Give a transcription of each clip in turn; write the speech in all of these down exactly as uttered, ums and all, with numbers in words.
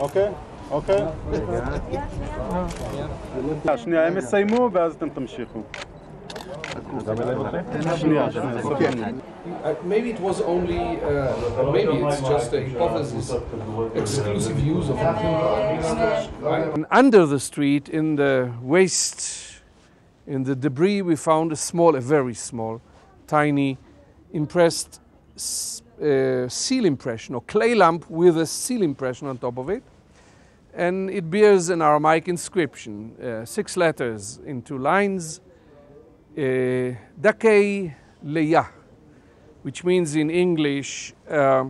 اوكي اوكي شنو يسيموا وبعد انتم تمشيخوا Maybe it was only, uh, maybe it's just a hypothesis, exclusive use of the And under the street, in the waste, in the debris, we found a small, a very small, tiny, impressed uh, seal impression, or clay lump with a seal impression on top of it. And it bears an Aramaic inscription, uh, six letters in two lines. Uh, dakay leya, which means in English, uh,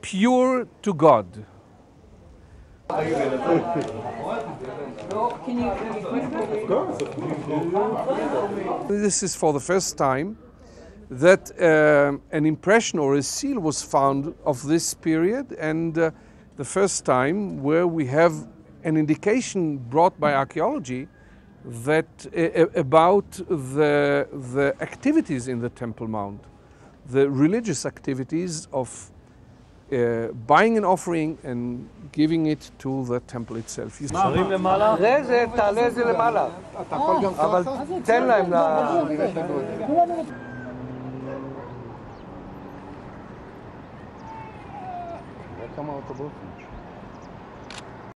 pure to God. This is for the first time that uh, an impression or a seal was found of this period, and uh, the first time where we have an indication brought by archaeology that uh, about the, the activities in the Temple Mount, the religious activities of uh, buying an offering and giving it to the temple itself.